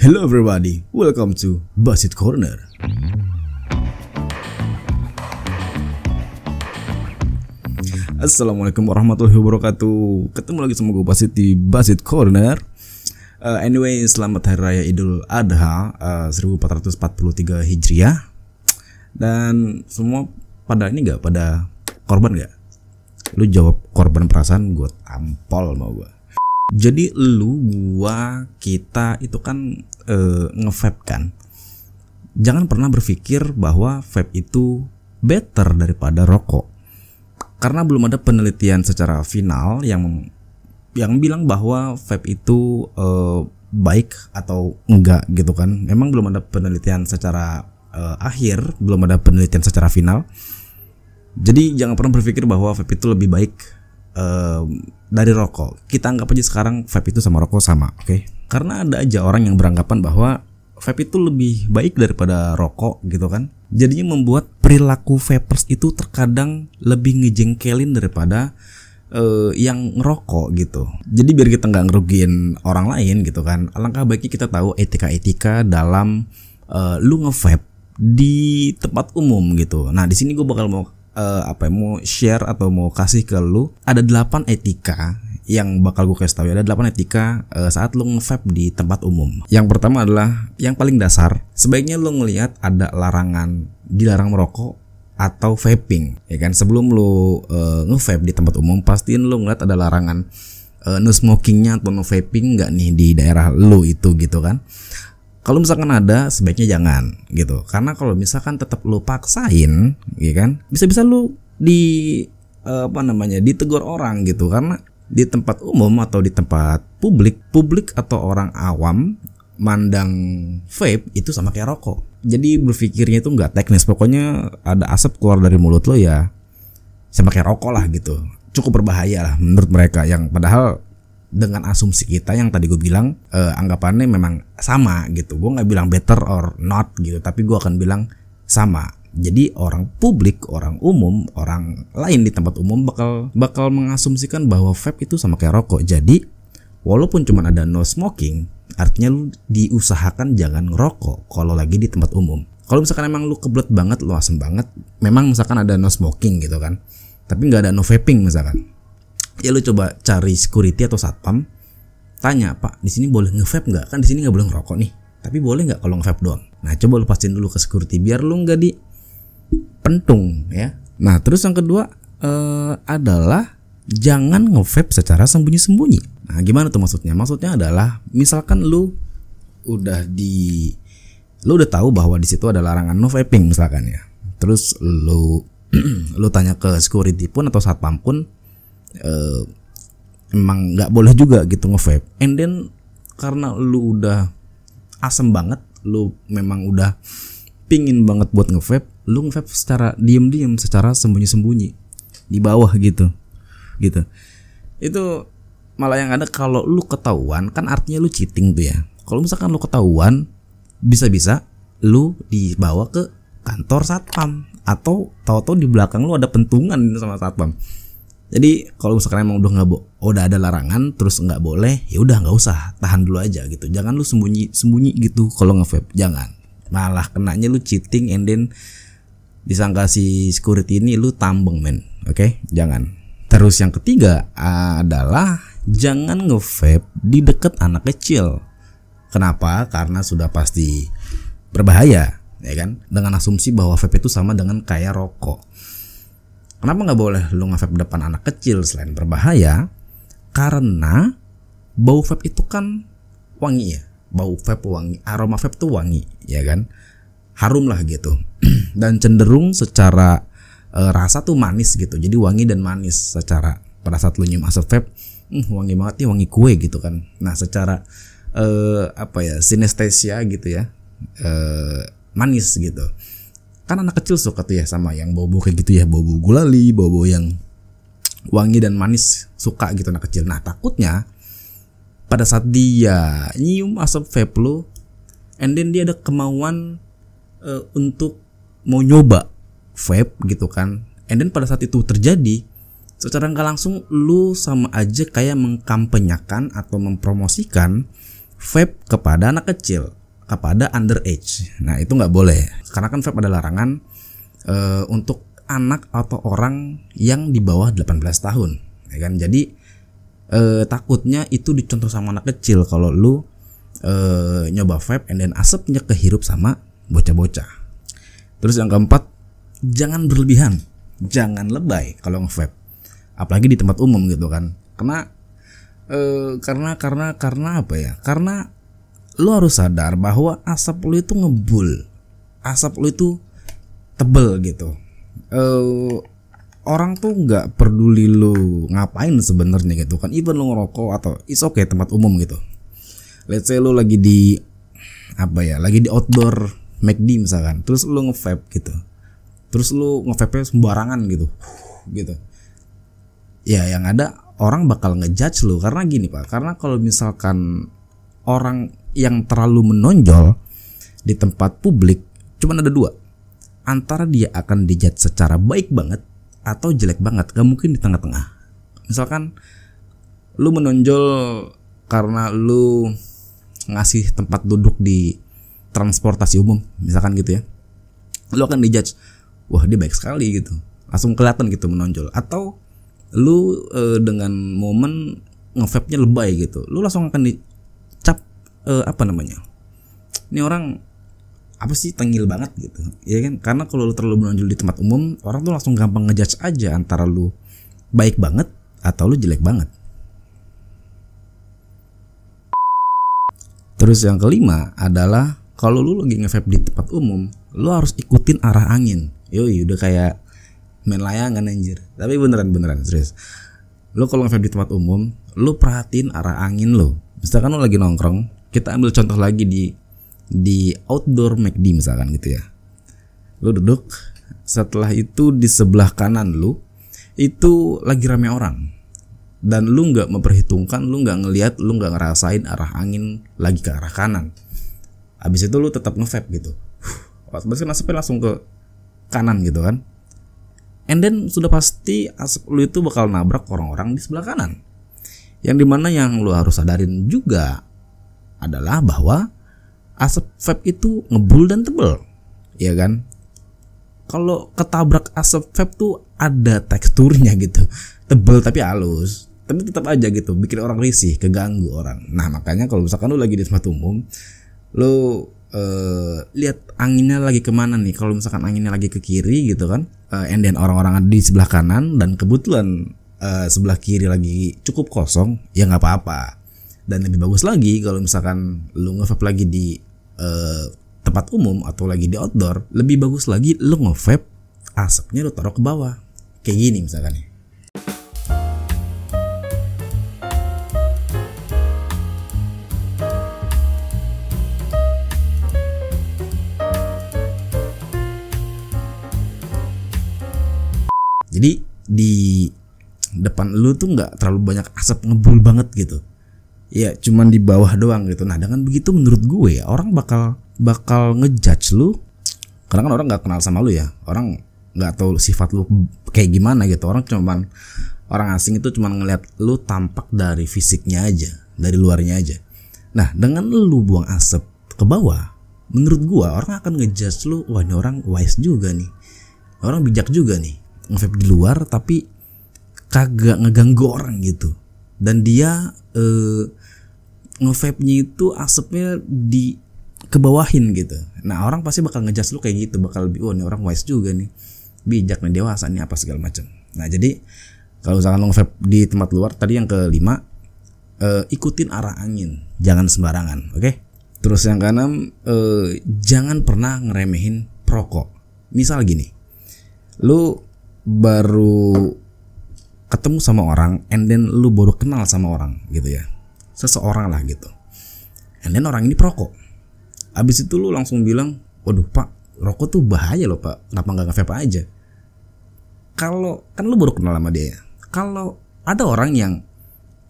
Hello everybody, welcome to Basit Corner. Assalamualaikum warahmatullahi wabarakatuh. Ketemu lagi sama gue Basit di Basit Corner. Anyway, selamat Hari Raya Idul Adha 1443 Hijriah. Dan semua pada ini gak? Pada korban gak? Lu jawab korban perasaan, gue tampol mau gue. Jadi lu, gua, kita itu kan nge-vape kan. Jangan pernah berpikir bahwa vape itu better daripada rokok, karena belum ada penelitian secara final yang bilang bahwa vape itu baik atau enggak gitu kan. Memang belum ada penelitian secara akhir, belum ada penelitian secara final. Jadi jangan pernah berpikir bahwa vape itu lebih baik dari rokok. Kita anggap aja sekarang vape itu sama rokok sama, oke? Karena ada aja orang yang beranggapan bahwa vape itu lebih baik daripada rokok gitu kan. Jadinya membuat perilaku vapers itu terkadang lebih ngejengkelin daripada yang ngerokok gitu. Jadi biar kita nggak ngerugiin orang lain gitu kan, alangkah baiknya kita tahu etika-etika dalam lu nge-vape di tempat umum gitu. Nah, di sini gue bakal mau share atau mau kasih ke lu ada 8 etika yang bakal gue kasih tahu. Ada 8 etika saat lu nge-vape di tempat umum. Yang pertama adalah yang paling dasar, sebaiknya lu ngelihat ada larangan dilarang merokok atau vaping, ya kan? Sebelum lu nge-vape di tempat umum, pastiin lu ngelihat ada larangan no smokingnya atau no vaping nggak nih di daerah lu itu gitu kan. Kalau misalkan ada, sebaiknya jangan gitu. Karena kalau misalkan tetap lu paksain, ya kan, bisa-bisa lu ditegur orang gitu. Karena di tempat umum atau di tempat publik atau orang awam mandang vape itu sama kayak rokok. Jadi berpikirnya itu nggak teknis. Pokoknya ada asap keluar dari mulut lo ya sama kayak rokok lah gitu. Cukup berbahaya lah menurut mereka, yang padahal dengan asumsi kita yang tadi gue bilang anggapannya memang sama gitu. Gue nggak bilang better or not gitu, tapi gue akan bilang sama. Jadi orang publik, orang umum, orang lain di tempat umum bakal mengasumsikan bahwa vape itu sama kayak rokok. Jadi walaupun cuma ada no smoking, artinya lu diusahakan jangan ngerokok kalau lagi di tempat umum. Kalau misalkan emang lu kebelet banget, lu asem banget, memang misalkan ada no smoking gitu kan, tapi nggak ada no vaping misalkan, ya lu coba cari security atau satpam, tanya, "Pak, di sini boleh nge-vape nggak? Kan di sini nggak boleh ngerokok nih, tapi boleh nggak kalau nge-vape doang?" Nah, coba lu pastiin dulu ke security biar lu nggak dipentung ya. Nah, terus yang kedua adalah jangan nge-vape secara sembunyi-sembunyi. Nah, gimana tuh maksudnya? Maksudnya adalah misalkan lu udah tahu bahwa di situ ada larangan no vaping misalkan ya. Terus lu tanya ke security pun atau satpam pun, emang nggak boleh juga gitu nge-vape. And then karena lu udah asem banget, lu memang udah pingin banget buat nge-vape, lu nge-vape secara diem-diem, secara sembunyi-sembunyi di bawah gitu. Itu malah yang ada, kalau lu ketahuan kan artinya lu cheating tuh ya. Kalau misalkan lu ketahuan, bisa-bisa lu dibawa ke kantor satpam, atau tahu-tahu di belakang lu ada pentungan sama satpam. Jadi kalau misalkan emang udah ada larangan terus nggak boleh, ya udah nggak usah, tahan dulu aja gitu. Jangan lu sembunyi gitu kalau nge-vape, jangan. Malah kenanya lu cheating, and then disangka si security ini lu tambeng men, oke? Jangan. Terus yang ketiga adalah jangan nge-vape di deket anak kecil. Kenapa? Karena sudah pasti berbahaya, ya kan? Dengan asumsi bahwa vape itu sama dengan kayak rokok. Kenapa nggak boleh lu nge-vape depan anak kecil selain berbahaya? Karena bau vape itu kan wangi ya. Bau vape wangi, aroma vape tuh wangi, ya kan? Harum lah gitu. Dan cenderung secara rasa tuh manis gitu. Jadi wangi dan manis secara, pada saat lu nyium asap vape, wangi banget nih, wangi kue gitu kan. Nah, secara sinestesia gitu ya. Manis gitu. Kan anak kecil suka tuh ya sama yang bau-bau kayak gitu ya, bau-bau gulali, bau-bau yang wangi dan manis, suka gitu anak kecil. Nah, takutnya pada saat dia nyium asap vape lo, and then dia ada kemauan untuk mau nyoba vape gitu kan, and then pada saat itu terjadi, secara nggak langsung lu sama aja kayak mengkampanyakan atau mempromosikan vape kepada anak kecil, kepada underage. Nah itu nggak boleh, karena kan vape ada larangan untuk anak atau orang yang di bawah 18 tahun, ya kan? Jadi takutnya itu dicontoh sama anak kecil kalau lu nyoba vape and then asapnya kehirup sama bocah-bocah. Terus yang keempat, jangan berlebihan, jangan lebay kalau nge-vape, apalagi di tempat umum gitu kan. Karena apa ya? Karena lu harus sadar bahwa asap lu itu ngebul, asap lu itu tebel gitu. Orang tuh nggak peduli lu ngapain sebenarnya gitu kan, even lu ngerokok atau it's okay tempat umum gitu. Let's say lu lagi di apa ya, lagi di outdoor McD misalkan, terus lu nge-vape gitu, terus lu nge-vape sembarangan gitu, gitu. Ya yang ada orang bakal ngejudge lu, karena gini Pak, karena kalau misalkan orang yang terlalu menonjol di tempat publik cuman ada dua, antara dia akan dijudge secara baik banget atau jelek banget, gak mungkin di tengah-tengah. Misalkan lu menonjol karena lu ngasih tempat duduk di transportasi umum misalkan gitu ya, lu akan dijudge, wah dia baik sekali gitu, langsung kelihatan gitu menonjol. Atau lu dengan momen nge-vape-nya lebay gitu, lu langsung akan dicap apa namanya, ini orang apa sih tengil banget gitu, ya kan? Karena kalau lu terlalu menonjol di tempat umum, orang tuh langsung gampang ngejudge aja antara lu baik banget atau lu jelek banget. Terus yang kelima adalah kalau lu lagi nge-vape di tempat umum, lu harus ikutin arah angin. Yoi, udah kayak main layangan anjir. Tapi beneran serius. Lu kalau nge-vape di tempat umum, lu perhatiin arah angin lu. Misalkan lu lagi nongkrong, kita ambil contoh lagi di outdoor McD misalkan gitu ya. Lu duduk, setelah itu di sebelah kanan lu itu lagi rame orang. Dan lu nggak memperhitungkan, lu nggak ngelihat, lu nggak ngerasain arah angin lagi ke arah kanan. Habis itu lu tetap nge-vape gitu. Terus kan asapnya langsung ke kanan gitu kan. And then sudah pasti asap lu itu bakal nabrak orang-orang di sebelah kanan. Yang dimana yang lu harus sadarin juga adalah bahwa asap vape itu ngebul dan tebel, ya kan? Kalau ketabrak asap vape tuh ada teksturnya gitu, tebel tapi halus, tapi tetap aja gitu bikin orang risih, keganggu orang. Nah makanya kalau misalkan lu lagi di tempat umum, lu lihat anginnya lagi kemana nih. Kalau misalkan anginnya lagi ke kiri gitu kan, and then orang-orang ada di sebelah kanan dan kebetulan sebelah kiri lagi cukup kosong, ya nggak apa-apa. Dan lebih bagus lagi kalau misalkan lu nge-vape lagi di tempat umum atau lagi di outdoor, lebih bagus lagi lu nge-vape asapnya lu taruh ke bawah kayak gini misalkan ya. Jadi di depan lu tuh nggak terlalu banyak asap ngebul banget gitu. Ya cuman di bawah doang gitu. Nah dengan begitu menurut gue orang bakal ngejudge lu. Karena kan orang nggak kenal sama lu ya. Orang nggak tahu sifat lu kayak gimana gitu. Orang asing itu cuman ngelihat lu tampak dari fisiknya aja, dari luarnya aja. Nah dengan lu buang asap ke bawah, menurut gue orang akan ngejudge lu. Wah ini orang wise juga nih. Orang bijak juga nih. Nge-vape di luar tapi kagak ngeganggu orang gitu. Dan dia nge-vape-nya itu asapnya di kebawahin gitu. Nah orang pasti bakal ngejudge lu kayak gitu, bakal wah ini orang wise juga nih, bijak nih, dewasa nih, apa segala macam. Nah jadi kalau misalkan lo nge-vape di tempat luar, tadi yang kelima, ikutin arah angin, jangan sembarangan, oke? Terus yang keenam, jangan pernah ngeremehin perokok. Misal gini, lu baru ketemu sama orang and then lu baru kenal sama orang gitu ya, seseorang lah gitu, and then orang ini perokok. Abis itu lu langsung bilang, waduh Pak, rokok tuh bahaya loh Pak, kenapa nggak nge-vape aja? Kalau kan lu baru kenal sama dia ya, kalau ada orang yang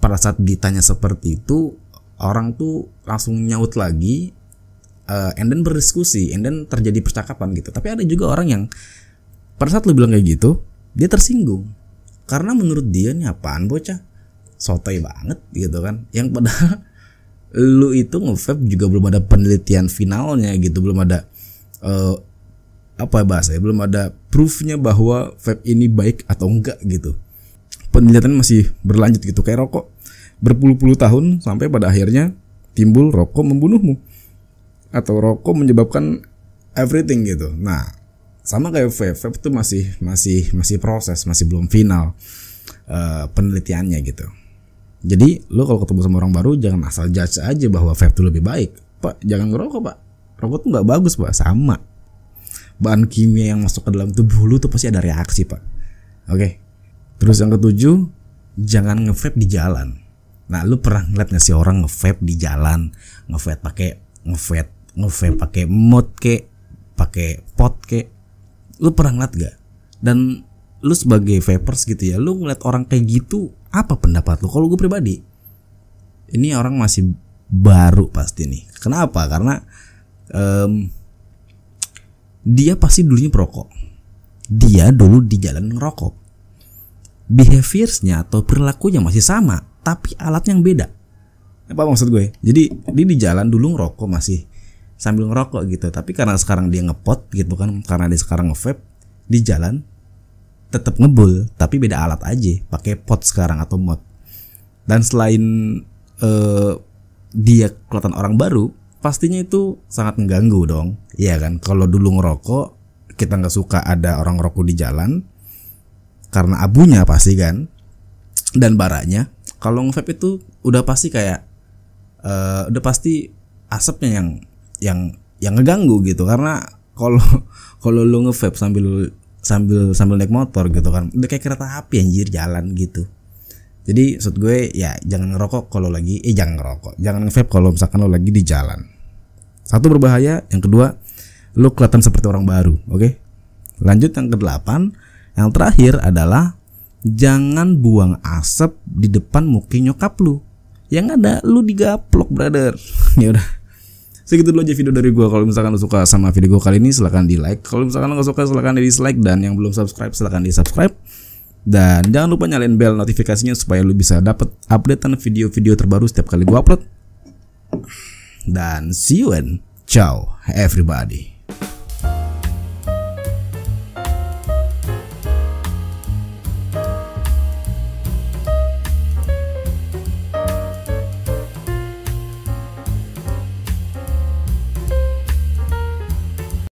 pada saat ditanya seperti itu, orang tuh langsung nyaut lagi, and then berdiskusi, and then terjadi percakapan gitu. Tapi ada juga orang yang pada saat lu bilang kayak gitu, dia tersinggung. Karena menurut dia nih apaan bocah, sotoy banget gitu kan. Yang padahal lu itu nge-vape juga belum ada penelitian finalnya gitu, belum ada belum ada proofnya bahwa vape ini baik atau enggak gitu. Penelitian masih berlanjut gitu, kayak rokok berpuluh-puluh tahun sampai pada akhirnya timbul rokok membunuhmu atau rokok menyebabkan everything gitu. Nah, sama kayak vape itu masih proses, masih belum final penelitiannya gitu. Jadi lo kalau ketemu sama orang baru jangan asal judge aja bahwa vape itu lebih baik. Pak, jangan ngerokok pak, rokok tuh nggak bagus pak. Sama, bahan kimia yang masuk ke dalam tubuh lo tuh pasti ada reaksi pak. Oke. Terus yang ketujuh, jangan nge-vape di jalan. Nah, lu pernah ngeliat nggak sih orang nge-vape di jalan, nge-vape pakai mod ke, pakai pot ke? Lu pernah ngeliat gak? Dan lu sebagai vapers gitu ya, lu ngeliat orang kayak gitu, apa pendapat lu? Kalau gue pribadi, ini orang masih baru pasti nih. Kenapa? Karena dia pasti dulunya perokok. Dia dulu di jalan ngerokok. Behaviorsnya atau perilakunya masih sama, tapi alatnya yang beda. Apa maksud gue? Jadi dia di jalan dulu ngerokok, masih sambil ngerokok gitu. Tapi karena sekarang dia ngepot gitu kan, karena dia sekarang ngevape, di jalan tetap ngebul, tapi beda alat aja, pakai pot sekarang atau mod. Dan selain dia kelihatan orang baru, pastinya itu sangat mengganggu dong. Iya kan? Kalau dulu ngerokok, kita nggak suka ada orang ngerokok di jalan, karena abunya pasti kan, dan baranya. Kalau ngevape itu udah pasti kayak udah pasti asapnya yang ngeganggu gitu. Karena kalau lu ngevape sambil naik motor gitu kan, udah kayak kereta api anjir jalan gitu. Jadi maksud gue ya jangan ngevape kalau misalkan lo lagi di jalan. Satu, berbahaya. Yang kedua, lu kelihatan seperti orang baru. Oke? Lanjut yang ke-8. Yang terakhir adalah jangan buang asap di depan muka nyokap lu. Yang ada lu digaplok, brother. Ya udah. Segitu dulu aja video dari gue. Kalau misalkan lu suka sama video gue kali ini, silahkan di like. Kalau misalkan lu gak suka, silahkan di dislike. Dan yang belum subscribe, silahkan di subscribe. Dan jangan lupa nyalain bell notifikasinya supaya lu bisa dapat updatean video-video terbaru setiap kali gue upload. Dan see you and ciao everybody.